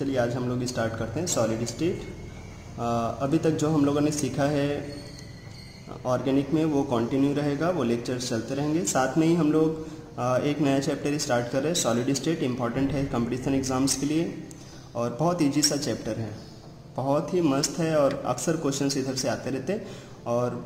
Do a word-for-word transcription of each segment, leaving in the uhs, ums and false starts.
चलिए आज हम लोग स्टार्ट करते हैं सॉलिड स्टेट। अभी तक जो हम लोगों ने सीखा है ऑर्गेनिक में वो कंटिन्यू रहेगा, वो लेक्चर्स चलते रहेंगे। साथ में ही हम लोग एक नया चैप्टर स्टार्ट कर रहे हैं, सॉलिड स्टेट। इम्पॉर्टेंट है कंपटीशन एग्ज़ाम्स के लिए और बहुत ईजी सा चैप्टर है, बहुत ही मस्त है और अक्सर क्वेश्चन इधर से आते रहते हैं। और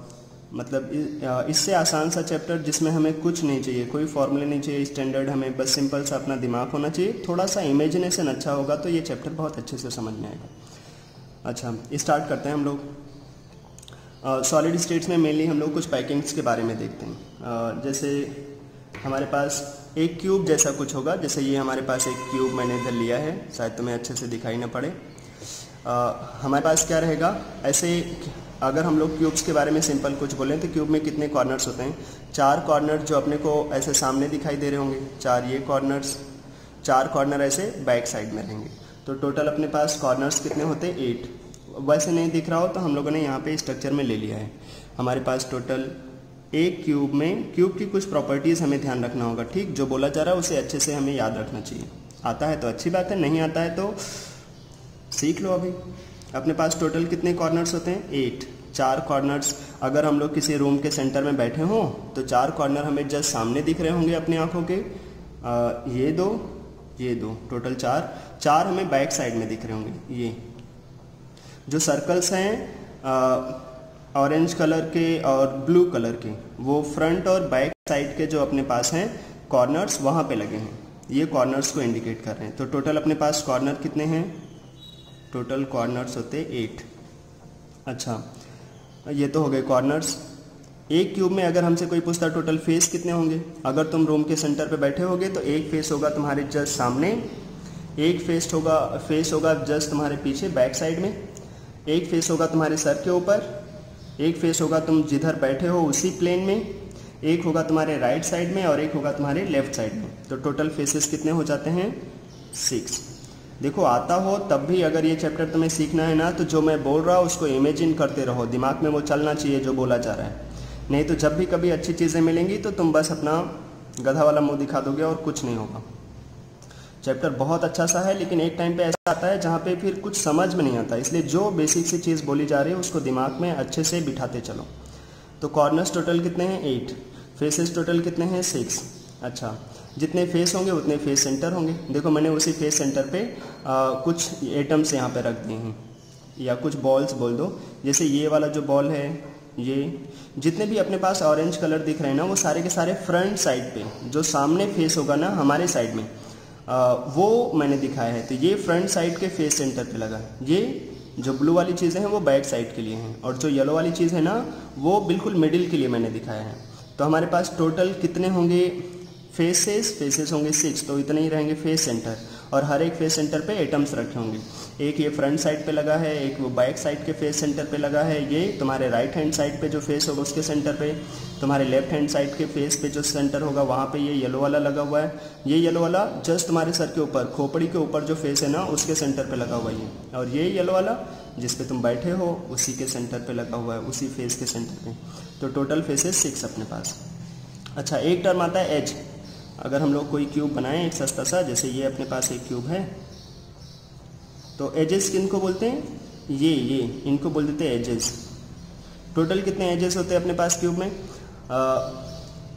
मतलब इससे आसान सा चैप्टर जिसमें हमें कुछ नहीं चाहिए, कोई फॉर्मूले नहीं चाहिए, स्टैंडर्ड, हमें बस सिंपल सा अपना दिमाग होना चाहिए, थोड़ा सा इमेजिनेशन अच्छा होगा तो ये चैप्टर बहुत अच्छे से समझ में आएगा। अच्छा, स्टार्ट करते हैं हम लोग। सॉलिड स्टेट्स में मेनली हम लोग कुछ पैकिंग्स के बारे में देखते हैं। uh, जैसे हमारे पास एक क्यूब जैसा कुछ होगा, जैसे ये हमारे पास एक क्यूब मैंने इधर लिया है, शायद तुम्हें अच्छे से दिखाई ना पड़े। uh, हमारे पास क्या रहेगा, ऐसे अगर हम लोग क्यूब्स के बारे में सिंपल कुछ बोलें तो क्यूब में कितने कॉर्नर्स होते हैं? चार कॉर्नर जो अपने को ऐसे सामने दिखाई दे रहे होंगे, चार ये कॉर्नर्स, चार कॉर्नर ऐसे बैक साइड में रहेंगे। तो टोटल अपने पास कॉर्नर्स कितने होते हैं? एट। वैसे नहीं दिख रहा हो तो हम लोगों ने यहाँ पे स्ट्रक्चर में ले लिया है। हमारे पास टोटल एक क्यूब में, क्यूब की कुछ प्रॉपर्टीज़ हमें ध्यान रखना होगा, ठीक? जो बोला जा रहा है उसे अच्छे से हमें याद रखना चाहिए। आता है तो अच्छी बात है, नहीं आता है तो सीख लो। अभी अपने पास टोटल कितने कॉर्नर्स होते हैं? एट। चार कॉर्नर्स, अगर हम लोग किसी रूम के सेंटर में बैठे हों तो चार कॉर्नर हमें जस्ट सामने दिख रहे होंगे अपनी आंखों के। आ, ये दो, ये दो, टोटल चार, चार हमें बैक साइड में दिख रहे होंगे। ये जो सर्कल्स हैं ऑरेंज कलर के और ब्लू कलर के, वो फ्रंट और बैक साइड के जो अपने पास हैं कॉर्नर्स वहाँ पे लगे हैं, ये कॉर्नर्स को इंडिकेट कर रहे हैं। तो टोटल अपने पास कॉर्नर कितने हैं? टोटल कॉर्नर्स होते एट। अच्छा, ये तो हो गए कॉर्नर्स। एक क्यूब में अगर हमसे कोई पूछता टोटल फेस कितने होंगे, अगर तुम रूम के सेंटर पे बैठे होगे तो एक फेस होगा तुम्हारे जस्ट सामने, एक फेस होगा फेस होगा जस्ट तुम्हारे पीछे बैक साइड में, एक फेस होगा तुम्हारे सर के ऊपर, एक फेस होगा तुम जिधर बैठे हो उसी प्लेन में, एक होगा तुम्हारे राइट साइड में और एक होगा तुम्हारे लेफ्ट साइड में। तो टोटल फेसेस कितने हो जाते हैं? सिक्स। देखो, आता हो तब भी अगर ये चैप्टर तुम्हें सीखना है ना तो जो मैं बोल रहा हूँ उसको इमेजिन करते रहो, दिमाग में वो चलना चाहिए जो बोला जा रहा है, नहीं तो जब भी कभी अच्छी चीज़ें मिलेंगी तो तुम बस अपना गधा वाला मुंह दिखा दोगे और कुछ नहीं होगा। चैप्टर बहुत अच्छा सा है, लेकिन एक टाइम पे ऐसा आता है जहाँ पे फिर कुछ समझ में नहीं आता, इसलिए जो बेसिक सी चीज़ बोली जा रही है उसको दिमाग में अच्छे से बिठाते चलो। तो कॉर्नर्स टोटल कितने हैं? एट। फेसेस टोटल कितने हैं? सिक्स। अच्छा, जितने फेस होंगे उतने फेस सेंटर होंगे। देखो, मैंने उसी फेस सेंटर पे आ, कुछ एटम्स यहाँ पे रख दिए हैं, या कुछ बॉल्स बोल दो। जैसे ये वाला जो बॉल है, ये जितने भी अपने पास ऑरेंज कलर दिख रहे हैं ना, वो सारे के सारे फ्रंट साइड पे जो सामने फेस होगा ना हमारे साइड में, आ, वो मैंने दिखाया है। तो ये फ्रंट साइड के फेस सेंटर पर लगा। ये जो ब्लू वाली चीज़ें हैं वो बैक साइड के लिए हैं, और जो येलो वाली चीज़ है ना वो बिल्कुल मिडिल के लिए मैंने दिखाया है। तो हमारे पास टोटल कितने होंगे? फेसेस फेसेस होंगे सिक्स, तो इतने ही रहेंगे फेस सेंटर, और हर एक फेस सेंटर पे एटम्स रखे होंगे। एक ये फ्रंट साइड पे लगा है, एक वो बैक साइड के फेस सेंटर पे लगा है, ये तुम्हारे राइट हैंड साइड पे जो फेस होगा उसके सेंटर पे, तुम्हारे लेफ्ट हैंड साइड के फेस पे जो सेंटर होगा वहाँ पे ये येलो वाला लगा हुआ है। ये येलो वाला जस्ट तुम्हारे सर के ऊपर, खोपड़ी के ऊपर जो फेस है ना उसके सेंटर पर लगा हुआ है, और ये येलो वाला जिस पे तुम बैठे हो उसी के सेंटर पर लगा हुआ है, उसी फेस के सेंटर पर। तो टोटल फेसेस सिक्स अपने पास। अच्छा, एक टर्म आता है एज। अगर हम लोग कोई क्यूब बनाएं एक सस्ता सा, जैसे ये अपने पास एक क्यूब है, तो एजेस किनको बोलते हैं? ये ये इनको बोल देते हैं एजेस। टोटल कितने एजेस होते हैं अपने पास क्यूब में? आ,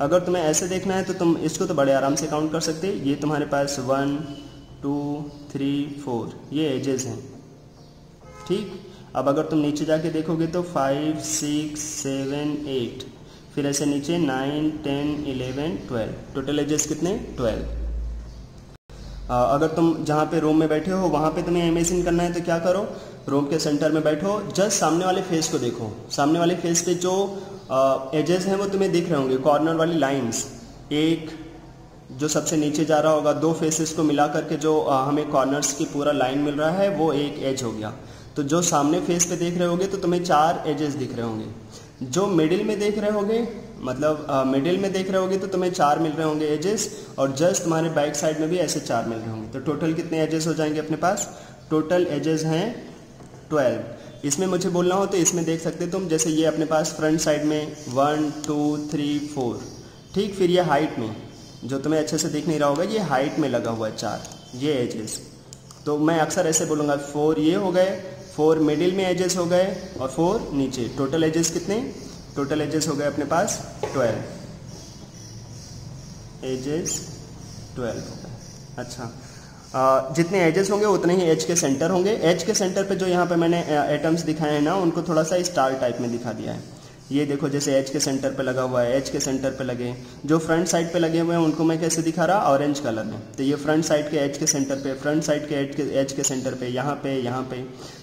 अगर तुम्हें ऐसे देखना है तो तुम इसको तो बड़े आराम से काउंट कर सकते हो। ये तुम्हारे पास वन टू थ्री फोर, ये एजेस हैं, ठीक? अब अगर तुम नीचे जाके देखोगे तो फाइव सिक्स सेवन एट, फिर ऐसे नीचे nine ten eleven twelve, total edges कितने? ट्वेल्व। अगर तुम जहाँ पे रूम में बैठे हो वहाँ पे तुम्हें इमेजिन करना है तो क्या करो, रूम के सेंटर में बैठो, जस्ट सामने वाले फेस को देखो, सामने वाले फेस पे जो एजेस हैं वो तुम्हें दिख रहे होंगे, कॉर्नर वाली लाइंस। एक जो सबसे नीचे जा रहा होगा, दो फेसेस को मिला करके जो आ, हमें कॉर्नर्स की पूरा लाइन मिल रहा है वो एक एज हो गया। तो जो सामने फेस पे देख रहे होगे तो तुम्हें चार एजेस दिख रहे होंगे, जो मिडिल में देख रहे होगे, मतलब मिडिल में देख रहे होगे तो तुम्हें चार मिल रहे होंगे एजेस, और जस्ट तुम्हारे बैक साइड में भी ऐसे चार मिल रहे होंगे। तो टोटल कितने एजेस हो जाएंगे अपने पास? टोटल एजेस हैं ट्वेल्व। इसमें मुझे बोलना हो तो इसमें देख सकते तुम, जैसे ये अपने पास फ्रंट साइड में वन टू थ्री फोर, ठीक? फिर ये हाइट में जो तुम्हें अच्छे से दिख नहीं रहा होगा, ये हाइट में लगा हुआ है चार, ये एजेस। तो मैं अक्सर ऐसे बोलूँगा फोर ये हो गए, फोर मिडिल में एजेस हो गए और फोर नीचे। टोटल एजेस कितने? टोटल एजेस हो गए अपने पास ट्वेल्व एजेस, ट्वेल्व हो गए। अच्छा, Uh, जितने एजेस होंगे उतने ही एज के सेंटर होंगे। एज के सेंटर पे जो यहाँ पे मैंने एटम्स दिखाए हैं ना, उनको थोड़ा सा स्टार टाइप में दिखा दिया है। ये देखो जैसे एज के सेंटर पे लगा हुआ है, एज के सेंटर पे लगे। जो फ्रंट साइड पे लगे हुए हैं उनको मैं कैसे दिखा रहा? ऑरेंज कलर में। तो ये फ्रंट साइड के एज के सेंटर पे, फ्रंट साइड के एज के एज के सेंटर पे, यहाँ पे, यहाँ पे,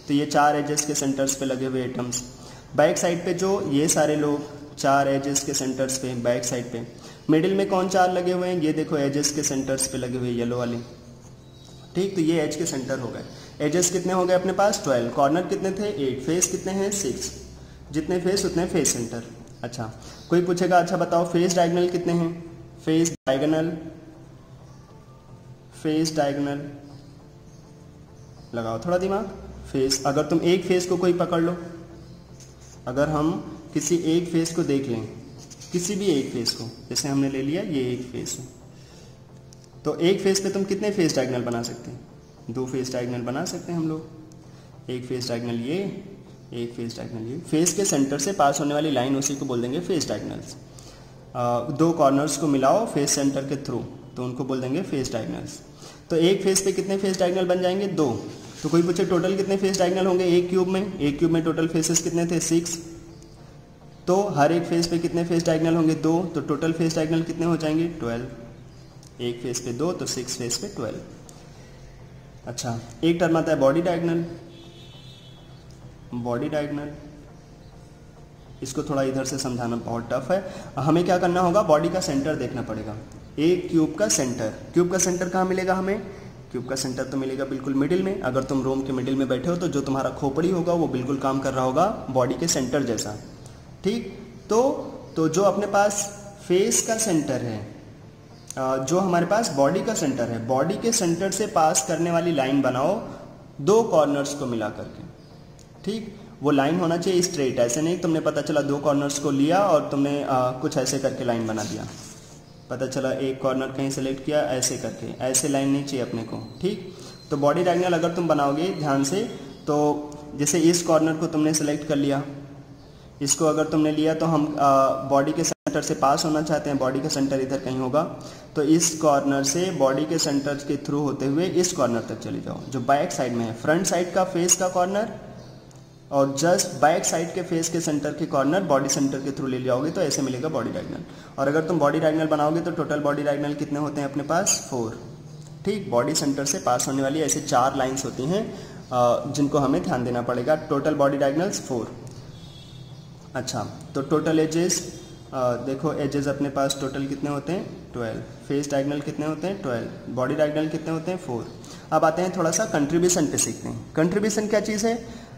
तो ये चार एजेस के सेंटर्स पे लगे हुए एटम्स। बैक साइड पे जो ये सारे लोग, चार एजेस के सेंटर्स पे बैक साइड पे। मिडिल में कौन चार लगे हुए हैं? ये देखो एजेस के सेंटर्स पे लगे हुए येलो वाले, ठीक। तो ये एज के सेंटर हो गए। एजेस कितने हो गए अपने पास? ट्वेल्व। कॉर्नर कितने थे? एट। फेस कितने हैं? सिक्स। जितने फेस उतने फेस सेंटर। अच्छा, कोई पूछेगा अच्छा बताओ फेस डायगोनल कितने हैं? फेस डायगोनल, फेस डायगोनल लगाओ थोड़ा दिमाग। फेस, अगर तुम एक फेस को कोई पकड़ लो, अगर हम किसी एक फेस को देख लें, किसी भी एक फेस को, जैसे हमने ले लिया ये एक फेस है, तो एक फेस पे तुम कितने फेस डायगोनल बना सकते हैं? दो फेस डायगोनल बना सकते हैं हम लोग। एक फेस डायगोनल ये, एक फेस डायगोनल ये। फेस के सेंटर से पास होने वाली लाइन उसी को बोल देंगे फेस डायगोनल्स। दो कॉर्नर्स को मिलाओ फेस सेंटर के थ्रू, तो उनको बोल देंगे फेस डायगोनल्स। तो एक फेस पे कितने फेस डायगोनल बन जाएंगे? दो। तो कोई पूछे टोटल कितने फेस डायगोनल होंगे एक क्यूब में? एक क्यूब में टोटल फेसेस कितने थे? सिक्स। तो हर एक फेस पे कितने फेस डायगोनल होंगे? दो। तो टोटल फेस डायगोनल कितने हो जाएंगे? ट्वेल्व। एक फेस पे दो तो सिक्स फेस पे ट्वेल्व। अच्छा, एक टर्म आता है बॉडी डायगोनल। बॉडी डायगोनल इसको थोड़ा इधर से समझाना बहुत टफ है। हमें क्या करना होगा? बॉडी का सेंटर देखना पड़ेगा। एक क्यूब का सेंटर, क्यूब का सेंटर कहाँ मिलेगा हमें? क्यूब का सेंटर तो मिलेगा बिल्कुल मिडिल में। अगर तुम रूम के मिडिल में बैठे हो तो जो तुम्हारा खोपड़ी होगा वो बिल्कुल काम कर रहा होगा बॉडी के सेंटर जैसा, ठीक। तो तो जो अपने पास फेस का सेंटर है, जो हमारे पास बॉडी का सेंटर है, बॉडी के सेंटर से पास करने वाली लाइन बनाओ दो कॉर्नर्स को मिला करके, ठीक। वो लाइन होना चाहिए स्ट्रेट, ऐसे नहीं तुमने पता चला दो कॉर्नर्स को लिया और तुमने आ, कुछ ऐसे करके लाइन बना दिया, पता चला एक कॉर्नर कहीं सेलेक्ट किया ऐसे करके, ऐसे लाइन नहीं चाहिए अपने को, ठीक। तो बॉडी डायगोनल अगर तुम बनाओगे ध्यान से, तो जैसे इस कॉर्नर को तुमने सेलेक्ट कर लिया, इसको अगर तुमने लिया तो हम बॉडी के सेंटर से पास होना चाहते हैं, बॉडी का सेंटर इधर कहीं होगा, तो इस कॉर्नर से बॉडी के सेंटर के थ्रू होते हुए इस कॉर्नर तक चले जाओ जो बैक साइड में है। फ्रंट साइड का फेस का कॉर्नर और जस्ट बैक साइड के फेस के सेंटर के कॉर्नर बॉडी सेंटर के थ्रू ले जाओगे तो ऐसे मिलेगा बॉडी डायगोनल। और अगर तुम बॉडी डायगोनल बनाओगे तो टोटल बॉडी डायगोनल कितने होते हैं अपने पास? फोर, ठीक। बॉडी सेंटर से पास होने वाली ऐसे चार लाइन्स होती हैं जिनको हमें ध्यान देना पड़ेगा। Total body diagonals four. अच्छा, तो टोटल एजेस देखो, एजेस अपने पास टोटल कितने होते हैं? ट्वेल्व। फेस डायगोनल कितने होते हैं? ट्वेल्व। बॉडी डायगोनल कितने होते हैं? फोर। अब आते हैं थोड़ा सा कंट्रीब्यूशन पे सीखते हैं। कंट्रीब्यूशन क्या चीज़ है?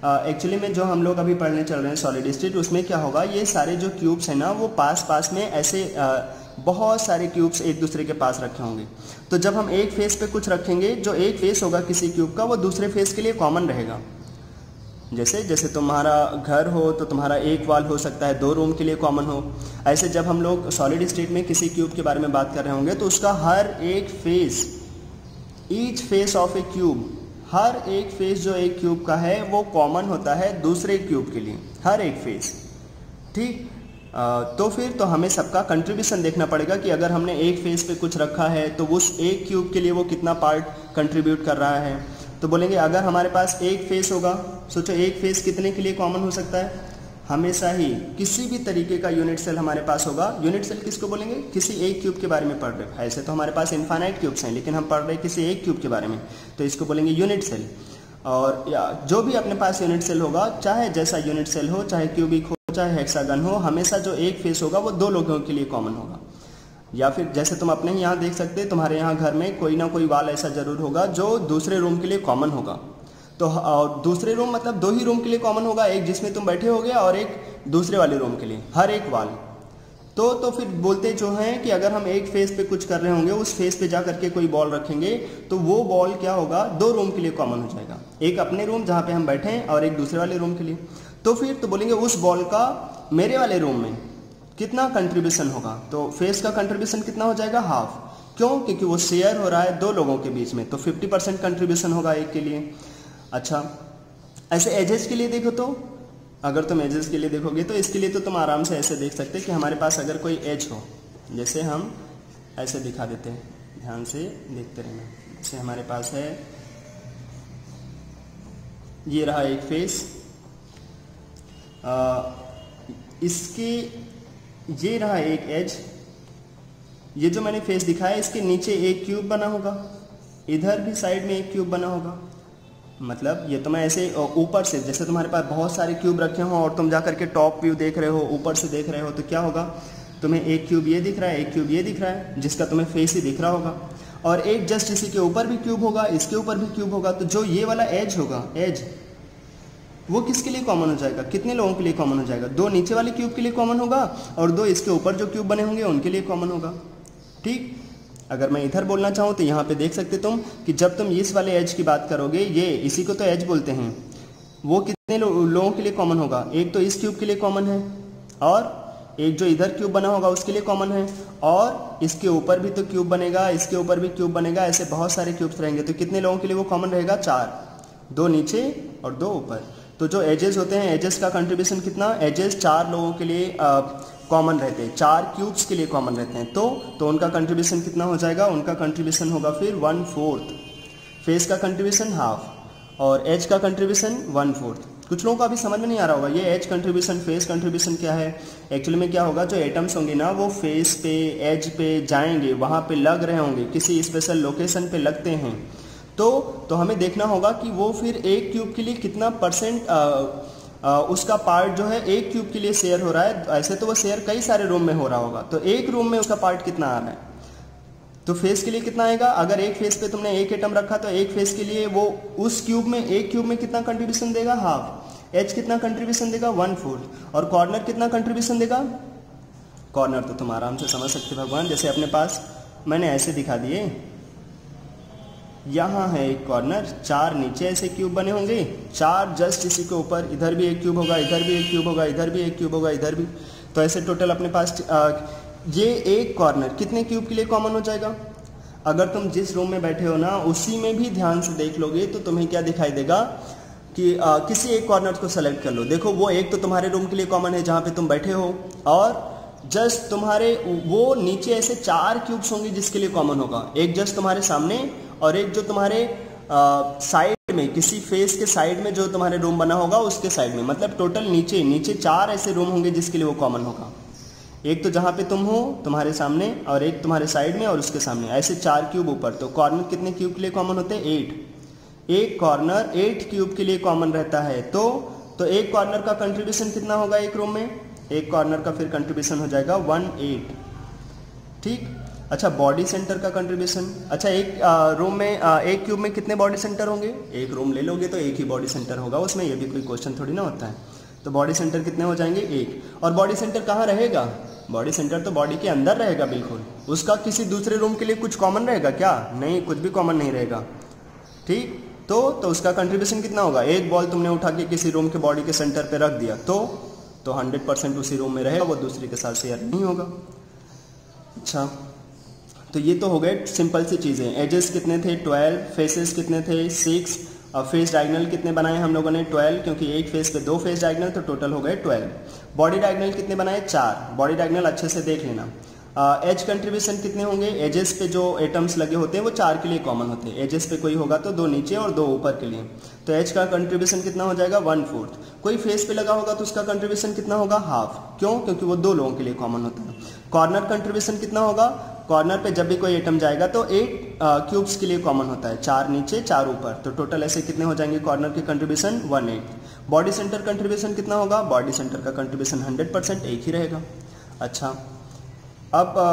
एक्चुअली में जो हम लोग अभी पढ़ने चल रहे हैं सॉलिड स्टेट, उसमें क्या होगा, ये सारे जो क्यूब्स हैं ना वो पास पास में ऐसे आ, बहुत सारे क्यूब्स एक दूसरे के पास रखे होंगे। तो जब हम एक फेस पे कुछ रखेंगे, जो एक फेस होगा किसी क्यूब का वो दूसरे फेस के लिए कॉमन रहेगा। जैसे जैसे तुम्हारा घर हो तो तुम्हारा एक वाल हो सकता है दो रूम के लिए कॉमन हो, ऐसे जब हम लोग सॉलिड स्टेट में किसी क्यूब के बारे में बात कर रहे होंगे तो उसका हर एक face, each face of a cube, हर एक फेस जो एक क्यूब का है वो कॉमन होता है दूसरे क्यूब के लिए, हर एक फेस, ठीक। तो फिर तो हमें सबका कंट्रीब्यूशन देखना पड़ेगा कि अगर हमने एक फेस पे कुछ रखा है तो उस एक क्यूब के लिए वो कितना पार्ट कंट्रीब्यूट कर रहा है। तो बोलेंगे अगर हमारे पास एक फेस होगा, सोचो एक फेस कितने के लिए कॉमन हो सकता है? हमेशा ही किसी भी तरीके का यूनिट सेल हमारे पास होगा। यूनिट सेल किसको बोलेंगे? किसी एक क्यूब के बारे में पढ़ रहे हैं। ऐसे तो हमारे पास इनफाइनाइट क्यूब्स हैं लेकिन हम पढ़ रहे हैं किसी एक क्यूब के बारे में, तो इसको बोलेंगे यूनिट सेल। और जो भी अपने पास यूनिट सेल होगा, चाहे जैसा यूनिट सेल हो, चाहे क्यूबिक हो, चाहे हेक्सागन हो, हमेशा जो एक फेस होगा वो दो लोगों के लिए कॉमन होगा। या फिर जैसे तुम अपने ही यहाँ देख सकते, तुम्हारे यहाँ घर में कोई ना कोई वाल ऐसा जरूर होगा जो दूसरे रूम के लिए कॉमन होगा। तो और दूसरे रूम मतलब दो ही रूम के लिए कॉमन होगा, एक जिसमें तुम बैठे होगे और एक दूसरे वाले रूम के लिए, हर एक वाल। तो तो फिर बोलते जो हैं कि अगर हम एक फेस पे कुछ कर रहे होंगे, उस फेस पे जा करके कोई बॉल रखेंगे तो वो बॉल क्या होगा? दो रूम के लिए कॉमन हो जाएगा, एक अपने रूम जहाँ पे हम बैठे हैं और एक दूसरे वाले रूम के लिए। तो फिर तो बोलेंगे उस बॉल का मेरे वाले रूम में कितना कंट्रीब्यूशन होगा? तो फेस का कंट्रीब्यूशन कितना हो जाएगा? हाफ। क्यों? क्योंकि वो शेयर हो रहा है दो लोगों के बीच में, तो फिफ्टी परसेंट कंट्रीब्यूशन होगा एक के लिए। अच्छा, ऐसे एजेस के लिए देखो तो, अगर तुम एजेस के लिए देखोगे तो इसके लिए तो तुम आराम से ऐसे देख सकते कि हमारे पास अगर कोई एज हो, जैसे हम ऐसे दिखा देते हैं, ध्यान से देखते रहना। जैसे हमारे पास है, ये रहा एक फेस, इसके ये रहा एक एज, ये जो मैंने फेस दिखाया इसके नीचे एक क्यूब बना होगा, इधर भी साइड में एक क्यूब बना होगा। मतलब ये तो मैं ऐसे ऊपर से, जैसे तुम्हारे पास बहुत सारे क्यूब रखे हो और तुम जा करके टॉप व्यू देख रहे हो, ऊपर से देख रहे हो, तो क्या होगा, तुम्हें एक क्यूब ये दिख रहा है, एक क्यूब ये दिख रहा है, जिसका तुम्हें फेस ही दिख रहा होगा, और एक जस्ट इसी के ऊपर भी क्यूब होगा, इसके ऊपर भी क्यूब होगा। तो जो ये वाला एज होगा, एज वो किसके लिए कॉमन हो जाएगा, कितने लोगों के लिए कॉमन हो जाएगा, दो नीचे वाले क्यूब के लिए कॉमन होगा और दो इसके ऊपर जो क्यूब बने होंगे उनके लिए कॉमन होगा। ठीक, अगर मैं इधर बोलना चाहूँ तो यहाँ पे देख सकते तुम कि जब तुम इस वाले एज की बात करोगे, ये इसी को तो एज बोलते हैं, वो कितने लो, लोगों के लिए कॉमन होगा, एक तो इस क्यूब के लिए कॉमन है और एक जो इधर क्यूब बना होगा उसके लिए कॉमन है, और इसके ऊपर भी तो क्यूब बनेगा, इसके ऊपर भी क्यूब बनेगा, ऐसे बहुत सारे क्यूब्स रहेंगे। तो कितने लोगों के लिए वो कॉमन रहेगा, चार, दो नीचे और दो ऊपर। तो जो एजेस होते हैं, एजेस का कंट्रीब्यूशन कितना, एजेस चार लोगों के लिए कॉमन रहते हैं, चार क्यूब्स के लिए कॉमन रहते हैं, तो तो उनका कंट्रीब्यूशन कितना हो जाएगा, उनका कंट्रीब्यूशन होगा फिर वन फोर्थ, फेस का कंट्रीब्यूशन हाफ और एज का कंट्रीब्यूशन वन फोर्थ। कुछ लोगों को अभी समझ में नहीं आ रहा होगा ये एज कंट्रीब्यूशन फेस कंट्रीब्यूशन क्या है। एक्चुअली में क्या होगा, जो एटम्स होंगे ना वो फेस पे एज पे जाएंगे, वहाँ पे लग रहे होंगे, किसी स्पेशल लोकेशन पे लगते हैं, तो तो हमें देखना होगा कि वो फिर एक क्यूब के लिए कितना परसेंट आ, आ, उसका पार्ट जो है एक क्यूब के लिए शेयर हो रहा है। ऐसे तो वो शेयर कई सारे रूम में हो रहा होगा, तो एक रूम में उसका पार्ट कितना आ रहा है, तो फेस के लिए कितना आएगा। अगर एक फेस पे तुमने एक एटम रखा तो एक फेस के लिए वो उस क्यूब में, एक क्यूब में कितना कंट्रीब्यूशन देगा, हाफ। एज कितना कंट्रीब्यूशन देगा, वन फोर्थ। और कॉर्नर कितना कंट्रीब्यूशन देगा, कॉर्नर तो तुम आराम से समझ सकते भगवान, जैसे अपने पास मैंने ऐसे दिखा दिए, यहाँ है एक कॉर्नर, चार नीचे ऐसे क्यूब बने होंगे, चार जस्ट इसी के ऊपर, इधर भी एक क्यूब होगा, इधर भी एक क्यूब होगा, इधर भी एक क्यूब होगा, इधर भी, तो ऐसे टोटल अपने पास आ, ये एक कॉर्नर कितने क्यूब के लिए कॉमन हो जाएगा। अगर तुम जिस रूम में बैठे हो ना उसी में भी ध्यान से देख लोगे तो तुम्हें क्या दिखाई देगा कि आ, किसी एक कॉर्नर को सेलेक्ट कर लो। देखो वो एक तो तुम्हारे रूम के लिए कॉमन है जहाँ पर तुम बैठे हो, और जस्ट तुम्हारे वो नीचे ऐसे चार क्यूब्स होंगे जिसके लिए कॉमन होगा, एक जस्ट तुम्हारे सामने और एक जो तुम्हारे साइड में, किसी फेस के साइड में जो तुम्हारे रूम बना होगा उसके साइड में। मतलब टोटल नीचे नीचे चार ऐसे रूम होंगे जिसके लिए वो कॉमन होगा, एक तो जहाँ पे तुम हो तुम्हारे सामने और एक तुम्हारे साइड में और उसके सामने, ऐसे चार क्यूब ऊपर। तो कॉर्नर कितने क्यूब के लिए कॉमन होते हैं, एट। एक कॉर्नर एट क्यूब के लिए कॉमन रहता है, तो तो एक कॉर्नर का कंट्रीब्यूशन कितना होगा एक रूम में, एक कॉर्नर का फिर कंट्रीब्यूशन हो जाएगा वन एट। ठीक, अच्छा बॉडी सेंटर का कंट्रीब्यूशन, अच्छा एक आ, रूम में आ, एक क्यूब में कितने बॉडी सेंटर होंगे, एक रूम ले लोगे तो एक ही बॉडी सेंटर होगा उसमें, ये भी कोई क्वेश्चन थोड़ी ना होता है। तो बॉडी सेंटर कितने हो जाएंगे, एक। और बॉडी सेंटर कहाँ रहेगा, बॉडी सेंटर तो बॉडी के अंदर रहेगा बिल्कुल, उसका किसी दूसरे रूम के लिए कुछ कॉमन रहेगा क्या, नहीं, कुछ भी कॉमन नहीं रहेगा। ठीक, तो तो उसका कंट्रीब्यूशन कितना होगा, एक बॉल तुमने उठा के किसी रूम के बॉडी के सेंटर पर रख दिया तो तो हंड्रेड परसेंट उसी रूम में रहेगा, वो दूसरे के साथ शेयर नहीं होगा। अच्छा, तो ये तो हो गए सिंपल सी चीज़ें। एजेस कितने थे, ट्वेल्व, फेसेस कितने थे, सिक्स, और फेस डायगनल कितने बनाए हम लोगों ने, ट्वेल्व, क्योंकि एक फेस पे दो फेस डायगनल, तो टोटल हो गए ट्वेल्व। बॉडी डायगनल कितने बनाए, चार, बॉडी डायगनल अच्छे से देख लेना। एज कंट्रीब्यूशन कितने होंगे, एजेस पे जो एटम्स लगे होते हैं वो चार के लिए कॉमन होते हैं, एजेस पे कोई होगा तो दो नीचे और दो ऊपर के लिए, तो एज का कंट्रीब्यूशन कितना हो जाएगा, वन फोर्थ। कोई फेस पे लगा होगा तो उसका कंट्रीब्यूशन कितना होगा, हाफ, क्यों, क्योंकि वो दो लोगों के लिए कॉमन होता है। कॉर्नर कंट्रीब्यूशन कितना होगा, कॉर्नर पे जब भी कोई एटम जाएगा तो एट क्यूब्स के लिए कॉमन होता है, चार नीचे चार ऊपर, तो टोटल ऐसे कितने हो जाएंगे कॉर्नर के contribution, one eight. Body centre contribution कितना होगा, बॉडी सेंटर का कंट्रीब्यूशन हंड्रेड परसेंट एक ही रहेगा। अच्छा, अब आ,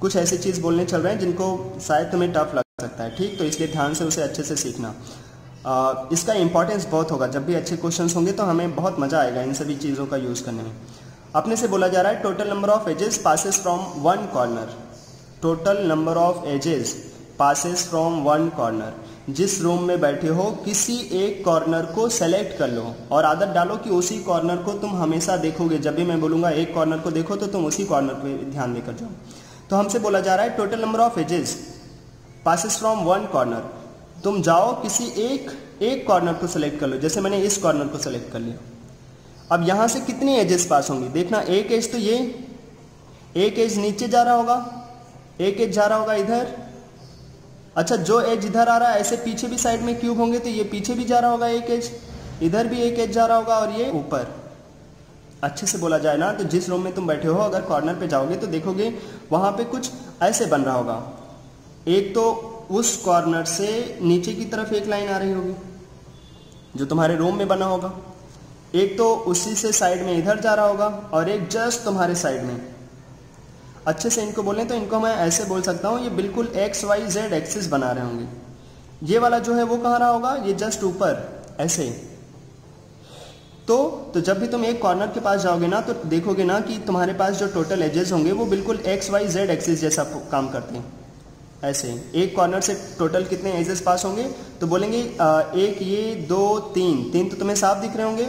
कुछ ऐसी चीज़ बोलने चल रहे हैं जिनको शायद तुम्हें टफ लग सकता है, ठीक, तो इसलिए ध्यान से उसे अच्छे से सीखना। आ, इसका इंपॉर्टेंस बहुत होगा, जब भी अच्छे क्वेश्चन होंगे तो हमें बहुत मज़ा आएगा इन सभी चीज़ों का यूज़ करने में। अपने से बोला जा रहा है total number of edges passes from one corner, total number of edges passes from one corner. जिस रूम में बैठे हो किसी एक कॉर्नर को सेलेक्ट कर लो और आदत डालो कि उसी कॉर्नर को तुम हमेशा देखोगे, जब भी मैं बोलूँगा एक कॉर्नर को देखो तो तुम उसी कॉर्नर पे ध्यान देकर जाओ। तो हमसे बोला जा रहा है total number of edges passes from one corner. तुम जाओ किसी एक एक कॉर्नर को सिलेक्ट कर लो, जैसे मैंने इस कॉर्नर को सिलेक्ट कर लिया। अब यहाँ से कितनी एजेस पास होंगी देखना, एक एज तो ये, एक एज नीचे जा रहा होगा, एक एज जा रहा होगा इधर। अच्छा जो एज इधर आ रहा है ऐसे पीछे भी साइड में क्यूब होंगे, तो ये पीछे भी जा रहा होगा एक एज, इधर भी एक एज जा रहा होगा और ये ऊपर। अच्छे से बोला जाए ना, तो जिस रूम में तुम बैठे हो अगर कॉर्नर पे जाओगे तो देखोगे वहाँ पे कुछ ऐसे बन रहा होगा। एक तो उस कॉर्नर से नीचे की तरफ एक लाइन आ रही होगी जो तुम्हारे रूम में बना होगा, एक तो उसी से साइड में इधर जा रहा होगा और एक जस्ट तुम्हारे साइड में। अच्छे से इनको बोलें तो इनको मैं ऐसे बोल सकता हूँ, ये बिल्कुल एक्स वाई जेड एक्सिस बना रहे होंगे। ये वाला जो है वो कहाँ रहा होगा, ये जस्ट ऊपर ऐसे। तो तो जब भी तुम एक कॉर्नर के पास जाओगे ना तो देखोगे ना कि तुम्हारे पास जो टोटल एजेस होंगे वो बिल्कुल एक्स वाई जेड एक्सिस जैसा काम करते हैं। ऐसे एक कॉर्नर से टोटल कितने एजेस पास होंगे तो बोलेंगे एक, ये दो, तीन। तीन तो तुम्हें साफ दिख रहे होंगे